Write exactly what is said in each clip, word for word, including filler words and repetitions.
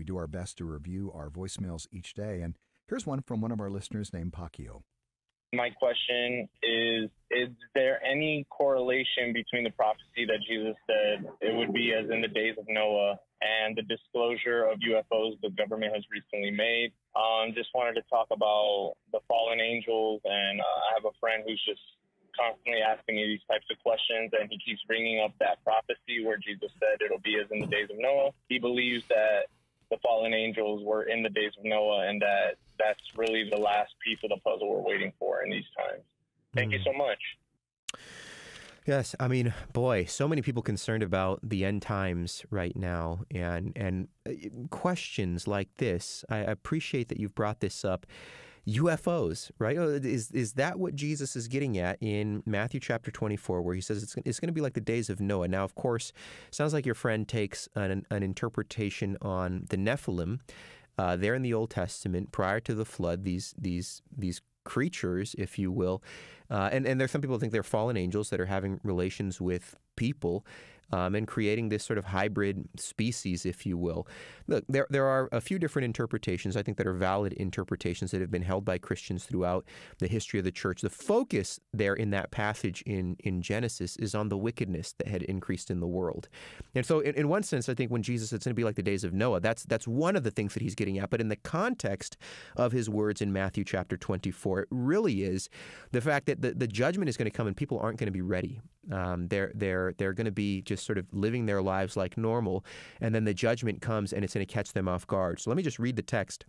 We do our best to review our voicemails each day, and here's one from one of our listeners named Pacquiao. My question is, is there any correlation between the prophecy that Jesus said it would be as in the days of Noah and the disclosure of U F Os the government has recently made? Um, just wanted to talk about the fallen angels, and uh, I have a friend who's just constantly asking me these types of questions, and he keeps bringing up that prophecy where Jesus said it'll be as in the days of Noah. He believes that the fallen angels were in the days of Noah, and that that's really the last piece of the puzzle we're waiting for in these times. Thank mm. you so much. Yes, I mean, boy, so many people concerned about the end times right now, and and questions like this. I appreciate that you've brought this up. U F Os, right? Is is that what Jesus is getting at in Matthew chapter twenty-four, where he says it's, it's going to be like the days of Noah? Now, of course, sounds like your friend takes an, an interpretation on the Nephilim. Uh, there in the Old Testament, prior to the flood, these these these creatures, if you will, uh, and and there are some people who think they're fallen angels that are having relations with people. Um, and creating this sort of hybrid species, if you will. Look, there, there are a few different interpretations, I think, that are valid interpretations that have been held by Christians throughout the history of the church. The focus there in that passage in, in Genesis is on the wickedness that had increased in the world. And so in, in one sense, I think when Jesus said it's going to be like the days of Noah, that's, that's one of the things that he's getting at. But in the context of his words in Matthew chapter twenty-four, it really is the fact that the, the judgment is going to come and people aren't going to be ready. Um, they're, they're, they're going to be just sort of living their lives like normal, and then the judgment comes and it's going to catch them off guard. So let me just read the text,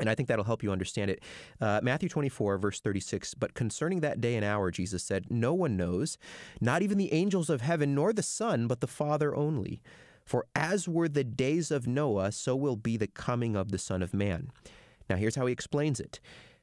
and I think that'll help you understand it. Uh, Matthew twenty-four, verse thirty-six, "But concerning that day and hour, Jesus said, no one knows, not even the angels of heaven, nor the Son, but the Father only. For as were the days of Noah, so will be the coming of the Son of Man." Now here's how he explains it.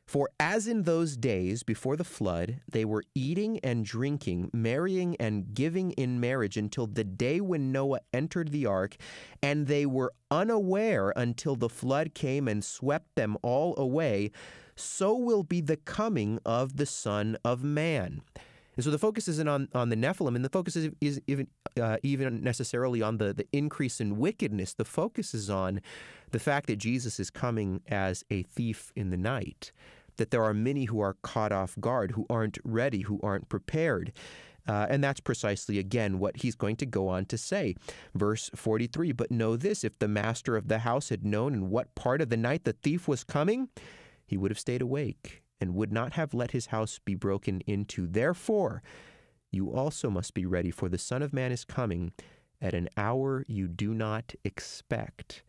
"For as in those days before the flood, they were eating and drinking, marrying and giving in marriage until the day when Noah entered the ark, and they were unaware until the flood came and swept them all away, so will be the coming of the Son of Man." And so the focus isn't on, on the Nephilim, and the focus is, is even uh, even necessarily on the, the increase in wickedness. The focus is on the fact that Jesus is coming as a thief in the night, that there are many who are caught off guard, who aren't ready, who aren't prepared. Uh, and that's precisely, again, what he's going to go on to say. Verse forty-three, "But know this, if the master of the house had known in what part of the night the thief was coming, he would have stayed awake and would not have let his house be broken into. Therefore, you also must be ready, for the Son of Man is coming at an hour you do not expect."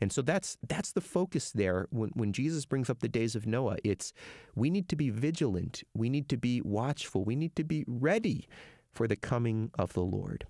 And so that's that's the focus there when, when Jesus brings up the days of Noah. It's we need to be vigilant. We need to be watchful. We need to be ready for the coming of the Lord.